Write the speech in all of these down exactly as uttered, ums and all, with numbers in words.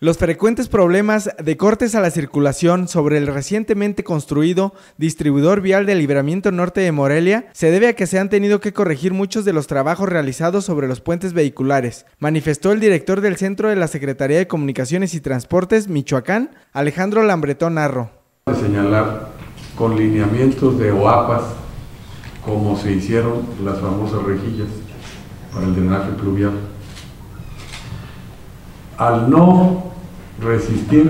Los frecuentes problemas de cortes a la circulación sobre el recientemente construido distribuidor vial del Libramiento Norte de Morelia se debe a que se han tenido que corregir muchos de los trabajos realizados sobre los puentes vehiculares, manifestó el director del Centro de la Secretaría de Comunicaciones y Transportes, Michoacán, Alejandro Lambretón Narro. Señalar con lineamientos de O A P A S, como se hicieron las famosas rejillas para el drenaje pluvial. Al no resistir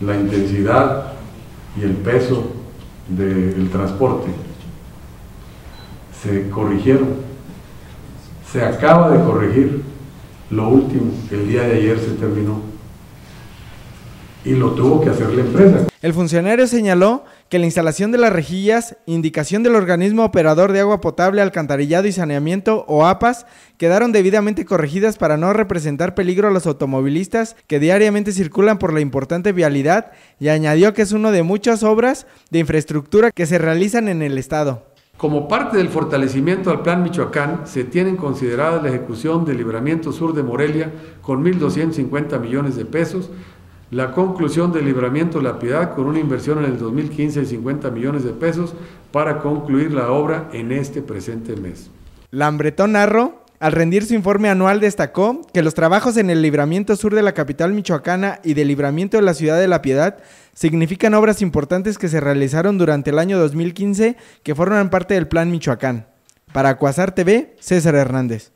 la intensidad y el peso del transporte, se corrigieron, se acaba de corregir lo último, el día de ayer se terminó y lo tuvo que hacer la empresa. El funcionario señaló que la instalación de las rejillas, indicación del organismo operador de agua potable, alcantarillado y saneamiento O A P A S, quedaron debidamente corregidas para no representar peligro a los automovilistas que diariamente circulan por la importante vialidad, y añadió que es una de muchas obras de infraestructura que se realizan en el estado. Como parte del fortalecimiento al Plan Michoacán, se tienen considerada la ejecución del Libramiento Sur de Morelia con mil doscientos cincuenta millones de pesos, la conclusión del Libramiento La Piedad con una inversión en el dos mil quince de cincuenta millones de pesos para concluir la obra en este presente mes. Lambretón Narro, al rendir su informe anual, destacó que los trabajos en el Libramiento Sur de la capital michoacana y del Libramiento de la ciudad de La Piedad significan obras importantes que se realizaron durante el año dos mil quince que forman parte del Plan Michoacán. Para Cuasar T V, César Hernández.